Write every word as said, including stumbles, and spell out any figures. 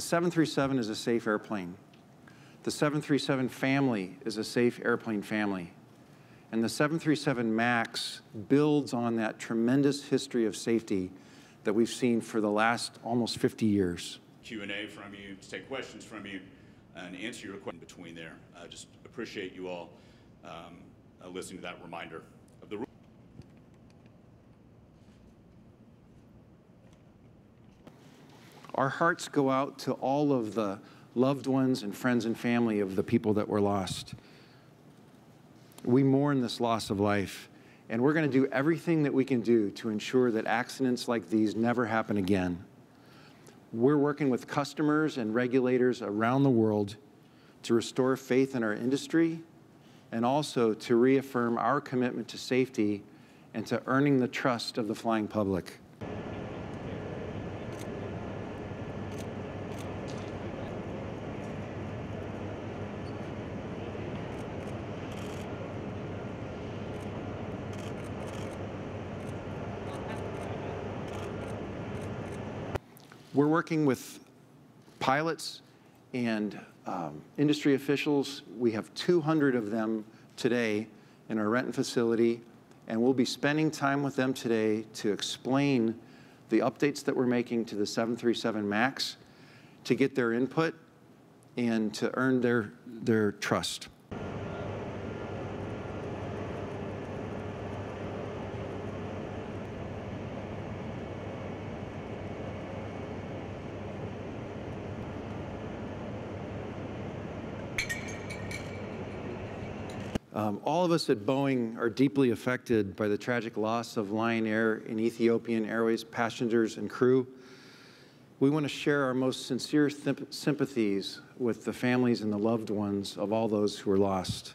The seven thirty-seven is a safe airplane. The seven thirty-seven family is a safe airplane family. And the seven thirty-seven MAX builds on that tremendous history of safety that we've seen for the last almost fifty years. Q and A from you, to take questions from you, and answer your question between there. I uh, just appreciate you all um, uh, listening to that reminder of the rule. Our hearts go out to all of the loved ones and friends and family of the people that were lost. We mourn this loss of life, and we're going to do everything that we can do to ensure that accidents like these never happen again. We're working with customers and regulators around the world to restore faith in our industry and also to reaffirm our commitment to safety and to earning the trust of the flying public. We're working with pilots and um, industry officials. We have two hundred of them today in our Renton facility, and we'll be spending time with them today to explain the updates that we're making to the seven thirty-seven MAX, to get their input and to earn their, their trust. Um, all of us at Boeing are deeply affected by the tragic loss of Lion Air and Ethiopian Airways passengers and crew. We want to share our most sincere sympathies with the families and the loved ones of all those who were lost.